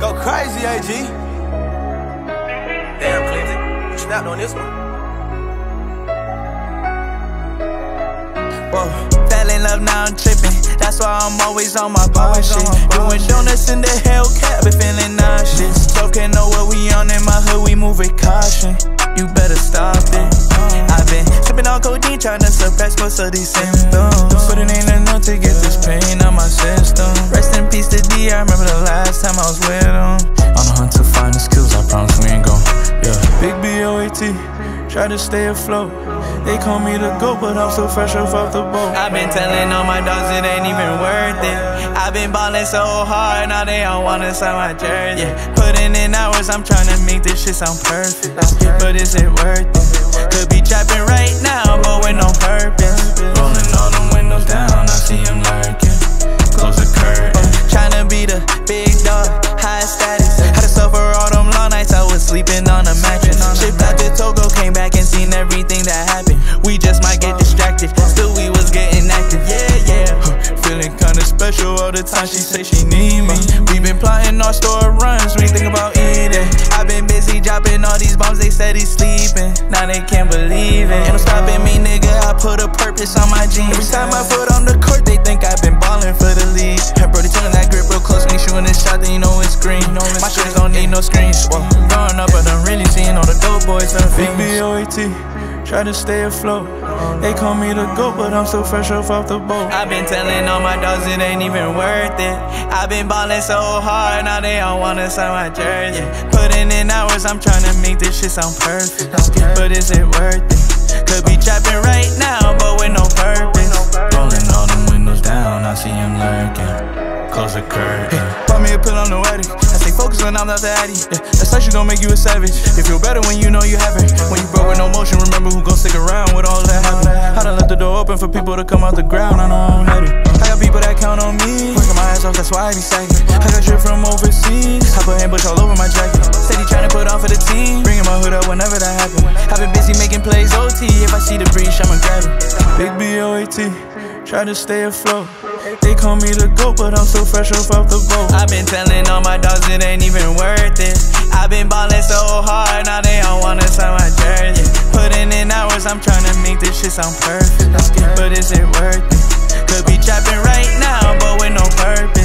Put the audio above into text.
Go crazy, AG. Damn, Cleveland, you snapped on this one. Whoa. Fell in love, now I'm tripping. That's why I'm always on my boy shit. Doing donuts in the Hellcat, but feeling nauseous. Joe can't know what we on in my hood, we move with caution. You better stop it. I've been sipping on codeine, trying to suppress most of these symptoms, but it ain't enough to get this pain out my system. Rest in peace to D, I remember the last time I was with him. On the hunt to find the skills, I promise we ain't gon'. Yeah. Big B.O.A.T, try to stay afloat. They call me the GOAT, but I'm still fresh off the boat. I've been telling all my dogs it ain't even worth it. I've been ballin' so hard, now they all wanna sign my jersey. Yeah. Putting in hours, I'm tryna make this shit sound perfect. But is it worth it? Could be trapping right now, but with no purpose. Rolling all them windows down, I see him lurking. Close the curtain. Tryna be the big dog, high status. Had to suffer all them long nights, I was sleeping on a mattress. Shipped out to Togo, came back and seen everything that happened. We just might get distracted, still we was getting active. Yeah, yeah. Feeling kinda special all the time, she say she need me. We been plotting our store runs, we think about eating. I've been busy dropping all these bombs, they said he's sleeping. Now they can't believe it. And I'm stopping me, nigga, I put a purpose on my jeans. Every time I put on the court, they think I've been balling for the league. And brody turning that grip real close, when you shooting this shot, then you know it's green. My shooters don't need no screens. Well, growing up, but I'm really seeing all the dope boys and fiends. Big B.O.A.T, try to stay afloat. They call me the GOAT, but I'm still fresh off the boat. I've been telling all my dogs it ain't even worth it. I've been ballin' so hard, now they all wanna sign my jersey. Putting in hours, I'm tryna make this shit sound perfect. But is it worth it? Could be trapping right now, but with no purpose. Rolling all them windows down, I see him lurking. Close the curtain. Pop me a pill on the wedding. Focus when I'm not the addy. Yeah, that's like she gon' make you a savage. You feel better when you know you have it. When you broke with no motion, remember who gon' stick around with all that happened. I done left the door open for people to come out the ground. I know I'm headed. I got people that count on me. Working my ass off, that's why I be sagging. I got shit from overseas. I put ambush all over my jacket. Steady tryna put on for the team. Bringing my hood up whenever that happen. I've been busy making plays OT. If I see the breach, I'ma grab it. Big B.O.A.T, try to stay afloat. They call me the GOAT, but I'm so fresh off the boat. I've been telling all my dogs it ain't even worth it. I've been ballin' so hard, now they all wanna sign my jersey. Putting in hours, I'm tryna make this shit sound perfect. But is it worth it? Could be trapping right now, but with no purpose.